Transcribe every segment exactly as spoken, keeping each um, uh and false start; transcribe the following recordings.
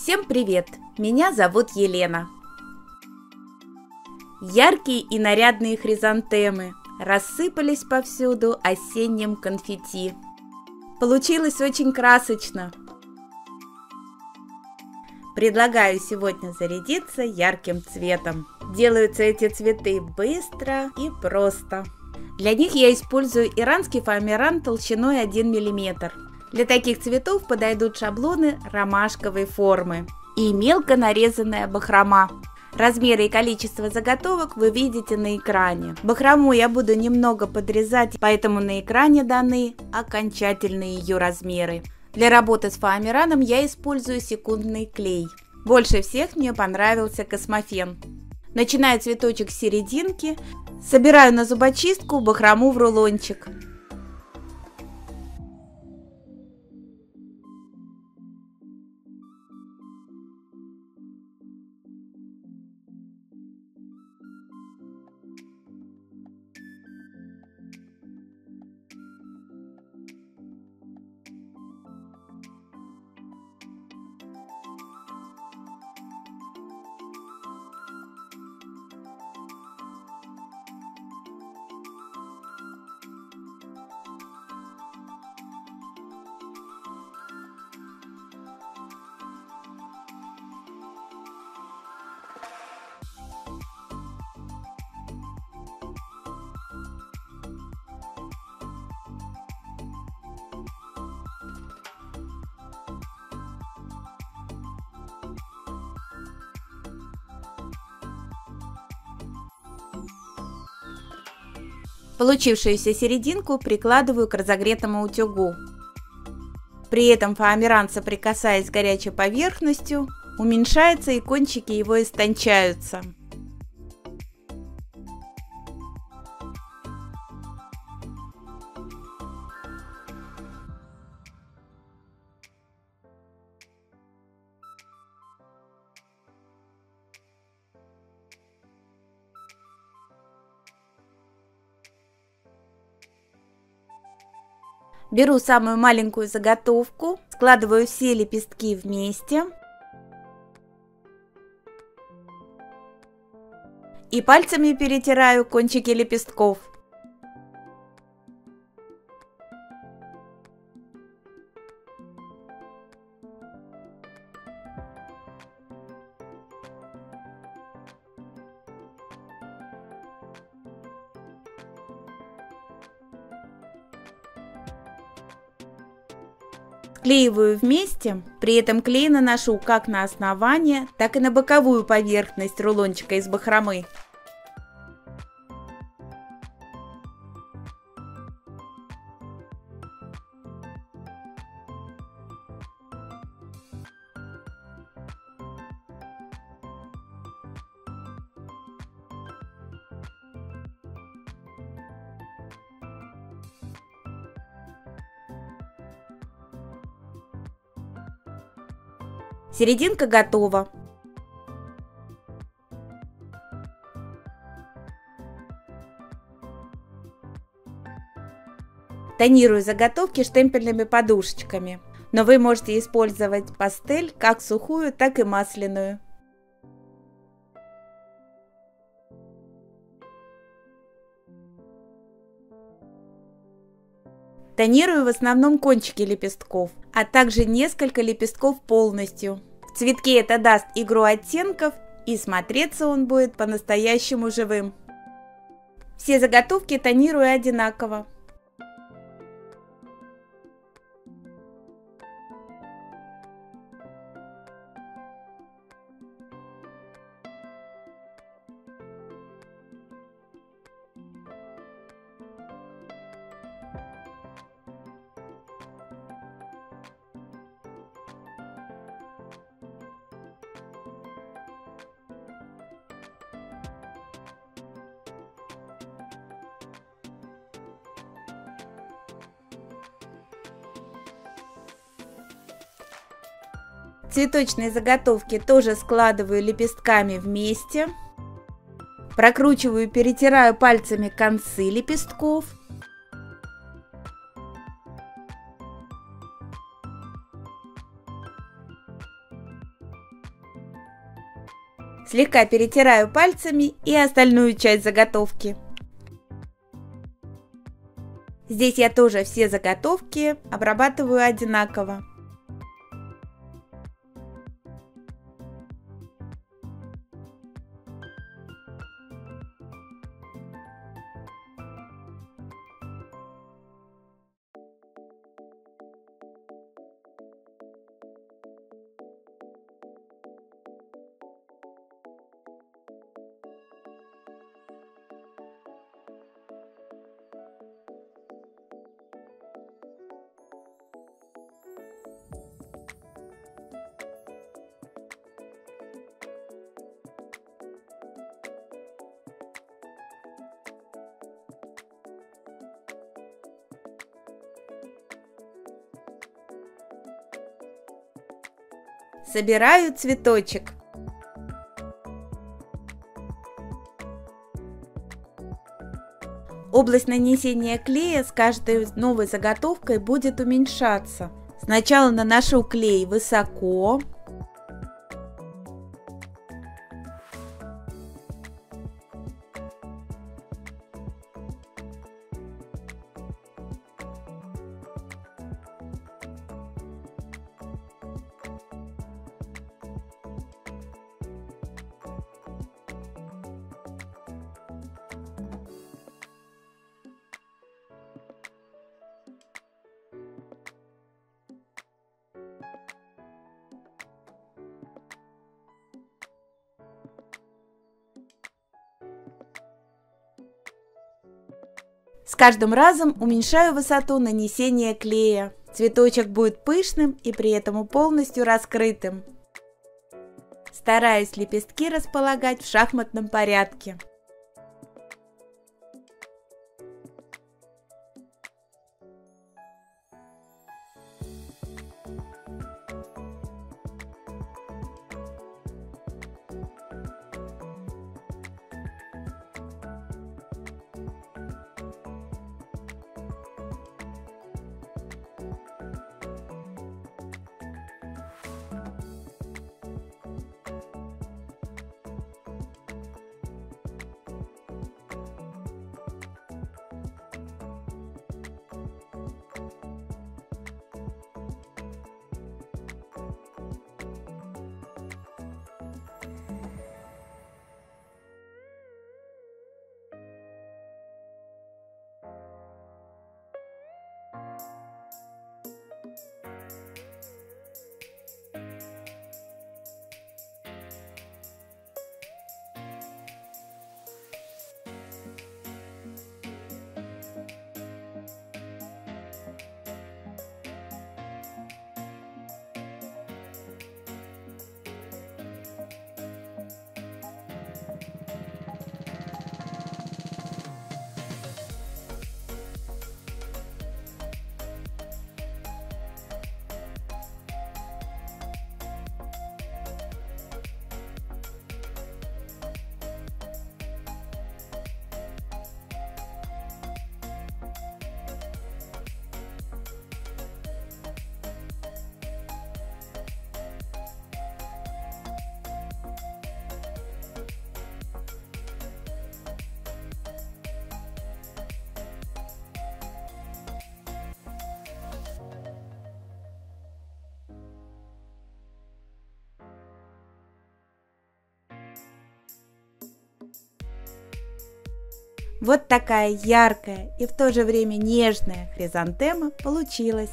Всем привет! Меня зовут Елена. Яркие и нарядные хризантемы рассыпались повсюду осенним конфетти. Получилось очень красочно. Предлагаю сегодня зарядиться ярким цветом. Делаются эти цветы быстро и просто. Для них я использую иранский фоамиран толщиной один миллиметр. Для таких цветов подойдут шаблоны ромашковой формы и мелко нарезанная бахрома. Размеры и количество заготовок вы видите на экране. Бахрому я буду немного подрезать, поэтому на экране даны окончательные ее размеры. Для работы с фоамираном я использую секундный клей. Больше всех мне понравился Космофен. Начинаю цветочек с серединки, собираю на зубочистку бахрому в рулончик. Получившуюся серединку прикладываю к разогретому утюгу. При этом фоамиран, соприкасаясь с горячей поверхностью, уменьшается и кончики его истончаются. Беру самую маленькую заготовку, складываю все лепестки вместе и пальцами перетираю кончики лепестков. Склеиваю вместе, при этом клей наношу как на основание, так и на боковую поверхность рулончика из бахромы. Серединка готова. Тонирую заготовки штемпельными подушечками, но вы можете использовать пастель как сухую, так и масляную. Тонирую в основном кончики лепестков, а также несколько лепестков полностью. В цветке это даст игру оттенков, и смотреться он будет по-настоящему живым. Все заготовки тонирую одинаково. Цветочные заготовки тоже складываю лепестками вместе, прокручиваю и перетираю пальцами концы лепестков. Слегка перетираю пальцами и остальную часть заготовки. Здесь я тоже все заготовки обрабатываю одинаково. Собираю цветочек. Область нанесения клея с каждой новой заготовкой будет уменьшаться. Сначала наношу клей высоко. С каждым разом уменьшаю высоту нанесения клея. Цветочек будет пышным и при этом полностью раскрытым. Стараюсь лепестки располагать в шахматном порядке. Вот такая яркая и в то же время нежная хризантема получилась.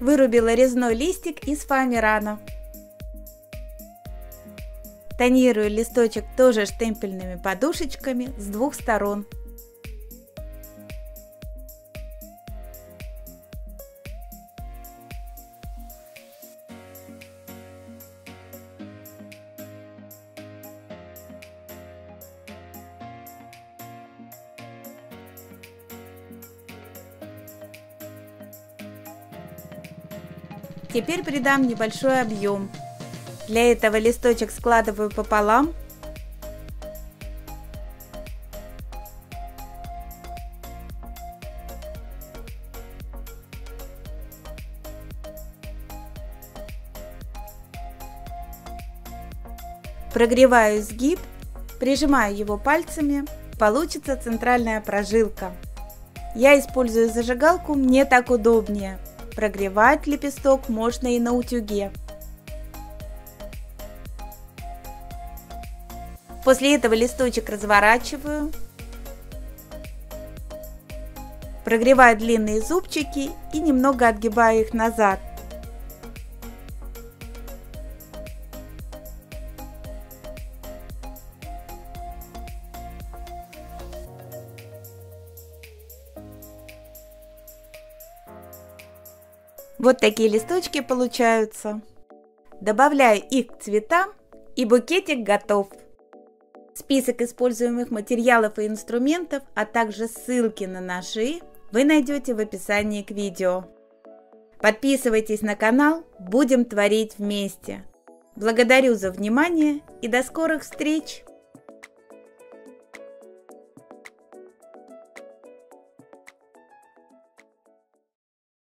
Вырубила резной листик из фоамирана. Тонирую листочек тоже штемпельными подушечками с двух сторон. Теперь придам небольшой объем. Для этого листочек складываю пополам. Прогреваю изгиб, прижимаю его пальцами, получится центральная прожилка. Я использую зажигалку, мне так удобнее. Прогревать лепесток можно и на утюге. После этого листочек разворачиваю, прогреваю длинные зубчики и немного отгибаю их назад. Вот такие листочки получаются. Добавляю их к цветам, и букетик готов. Список используемых материалов и инструментов, а также ссылки на ножи вы найдете в описании к видео. Подписывайтесь на канал «Будем творить вместе». Благодарю за внимание и до скорых встреч!